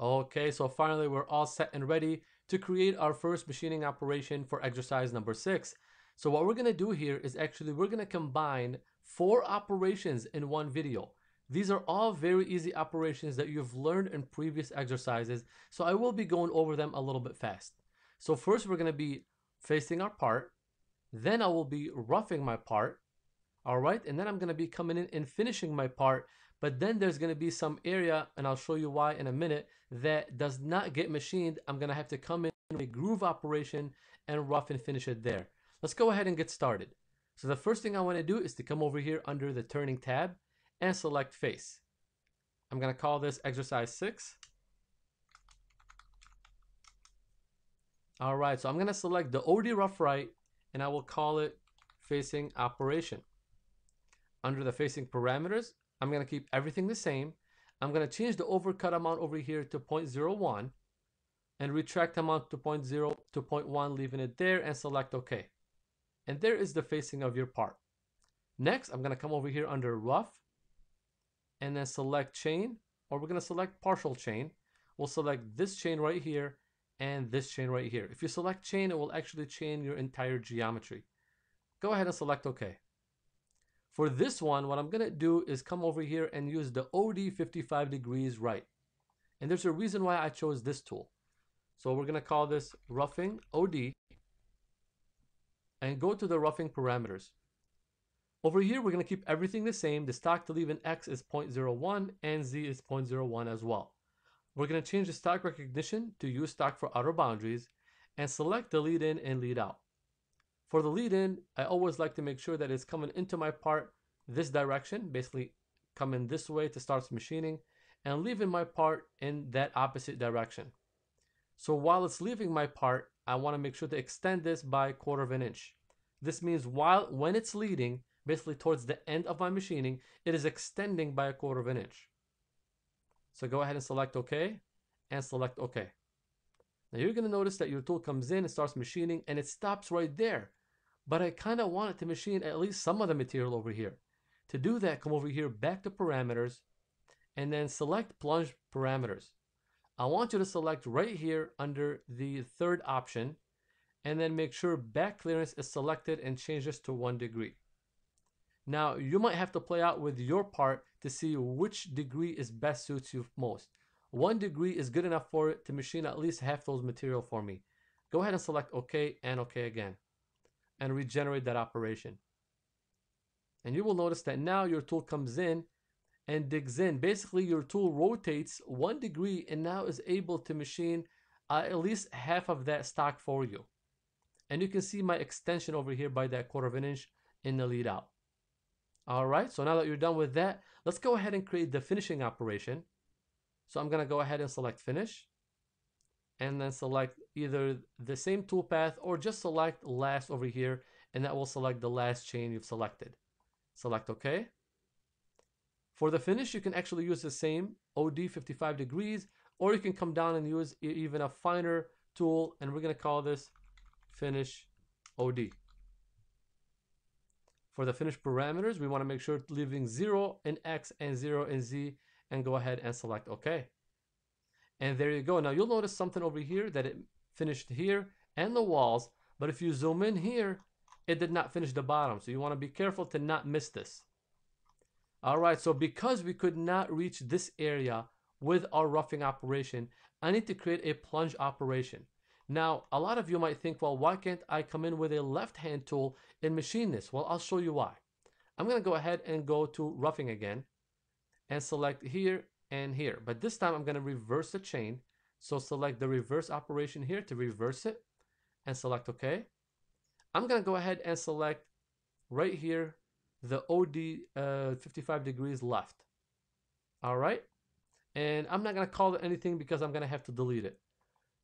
Okay, so finally we're all set and ready to create our first machining operation for exercise number 6. So what we're gonna do here is actually we're gonna combine 4 operations in one video. These are all very easy operations that you've learned in previous exercises, so I will be going over them a little bit fast. So first we're gonna be facing our part, then I will be roughing my part, all right, and then I'm gonna be coming in and finishing my part, but then there's gonna be some area, and I'll show you why in a minute, that does not get machined. I'm gonna have to come in with a groove operation and rough and finish it there. Let's go ahead and get started. So the first thing I wanna do is to come over here under the turning tab and select face. I'm gonna call this exercise 6. All right, so I'm gonna select the OD rough right, and I will call it facing operation. Under the facing parameters, I'm gonna keep everything the same. I'm gonna change the overcut amount over here to 0.01 and retract amount to 0.0 to 0.1, leaving it there, and select OK. And there is the facing of your part. Next, I'm gonna come over here under rough and then select chain, or we're gonna select partial chain. We'll select this chain right here and this chain right here. If you select chain, it will actually chain your entire geometry. Go ahead and select OK. For this one, what I'm gonna do is come over here and use the OD 55 degrees right. And there's a reason why I chose this tool. So we're gonna call this roughing OD and go to the roughing parameters. Over here, we're gonna keep everything the same. The stock to leave in X is 0.01 and Z is 0.01 as well. We're gonna change the stock recognition to use stock for outer boundaries and select the lead in and lead out. For the lead in, I always like to make sure that it's coming into my part this direction, basically coming this way to start machining, and leaving my part in that opposite direction. So while it's leaving my part, I want to make sure to extend this by 1/4 inch. This means when it's leading, basically towards the end of my machining, it is extending by 1/4 inch. So go ahead and select OK and select OK. Now you're gonna notice that your tool comes in and starts machining and it stops right there. But I kinda want it to machine at least some of the material over here. To do that, come over here back to parameters and then select plunge parameters. I want you to select right here under the third option and then make sure back clearance is selected and change this to 1 degree. Now you might have to play out with your part to see which degree is best suits you most. 1 degree is good enough for it to machine at least half those material for me. Go ahead and select OK and OK again and regenerate that operation. And you will notice that now your tool comes in and digs in. Basically your tool rotates 1 degree and now is able to machine at least half of that stock for you. And you can see my extension over here by that 1/4 inch in the lead out. All right, so now that you're done with that, let's go ahead and create the finishing operation. So I'm gonna go ahead and select finish and then select either the same toolpath or just select last over here, and that will select the last chain you've selected. Select OK. For the finish, you can actually use the same OD 55 degrees, or you can come down and use even a finer tool, and we're gonna call this finish OD. For the finish parameters, we wanna make sure leaving 0 in X and 0 in Z, and go ahead and select OK. And there you go. Now you'll notice something over here that it finished here and the walls, but if you zoom in here, it did not finish the bottom. So you want to be careful to not miss this. All right, so because we could not reach this area with our roughing operation, I need to create a plunge operation. Now, a lot of you might think, well, why can't I come in with a left-hand tool and machine this? Well, I'll show you why. I'm gonna go ahead and go to roughing again and select here and here, but this time I'm gonna reverse the chain. So select the reverse operation here to reverse it and select OK. I'm gonna go ahead and select right here the OD 55 degrees left. All right, and I'm not gonna call it anything because I'm gonna have to delete it.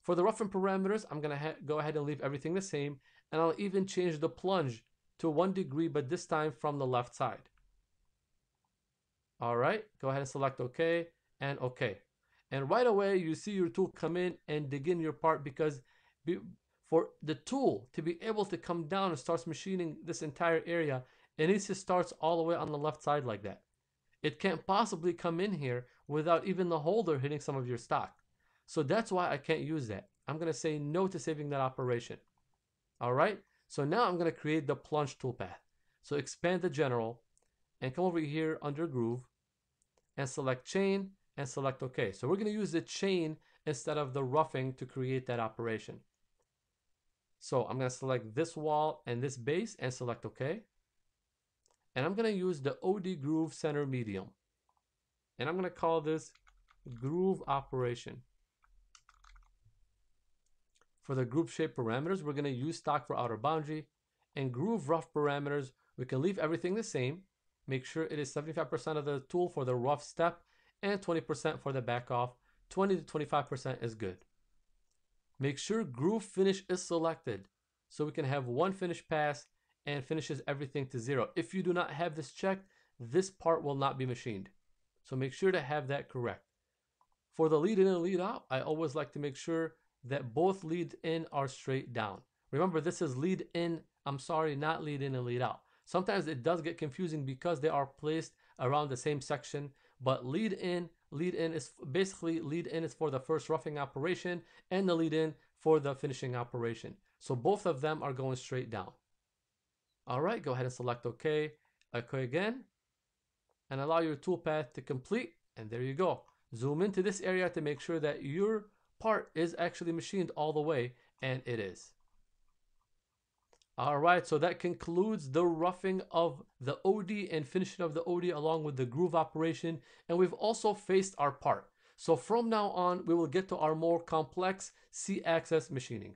For the roughing parameters, I'm gonna go ahead and leave everything the same, and I'll even change the plunge to 1 degree, but this time from the left side. All right, go ahead and select OK and OK. And right away, you see your tool come in and dig in your part, because for the tool to be able to come down and start machining this entire area, it needs to start all the way on the left side like that. It can't possibly come in here without even the holder hitting some of your stock. So that's why I can't use that. I'm going to say no to saving that operation. All right. So now I'm going to create the plunge toolpath. So expand the general and come over here under groove and select chain and select OK. So we're going to use the chain instead of the roughing to create that operation. So I'm going to select this wall and this base and select OK. And I'm going to use the OD groove center medium. And I'm going to call this groove operation. For the group shape parameters, we're going to use stock for outer boundary. And groove rough parameters, we can leave everything the same. Make sure it is 75% of the tool for the rough step and 20% for the back off. 20 to 25% is good. Make sure groove finish is selected so we can have one finish pass and finishes everything to 0. If you do not have this checked, this part will not be machined. So make sure to have that correct. For the lead in and lead out, I always like to make sure that both lead in are straight down. Remember, this is lead in, I'm sorry, not lead in and lead out. Sometimes it does get confusing because they are placed around the same section, but lead in is basically, lead in is for the first roughing operation and the lead in for the finishing operation. So both of them are going straight down. All right, go ahead and select OK, OK again, and allow your toolpath to complete. And there you go. Zoom into this area to make sure that your part is actually machined all the way, and it is. All right, so that concludes the roughing of the OD and finishing of the OD along with the groove operation. And we've also faced our part. So from now on, we will get to our more complex C-axis machining.